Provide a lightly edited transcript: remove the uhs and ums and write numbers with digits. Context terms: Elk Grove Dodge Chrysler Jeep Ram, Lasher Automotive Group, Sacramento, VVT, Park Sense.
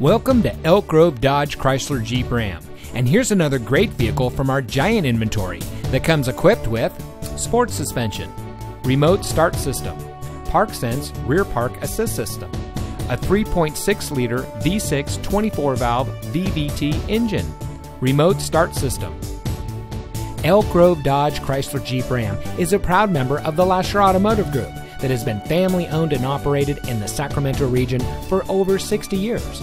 Welcome to Elk Grove Dodge Chrysler Jeep Ram, and here's another great vehicle from our giant inventory that comes equipped with sports suspension, remote start system, Park Sense rear park assist system, a 3.6-liter V6 24-valve VVT engine, remote start system. Elk Grove Dodge Chrysler Jeep Ram is a proud member of the Lasher Automotive Group that has been family-owned and operated in the Sacramento region for over 60 years.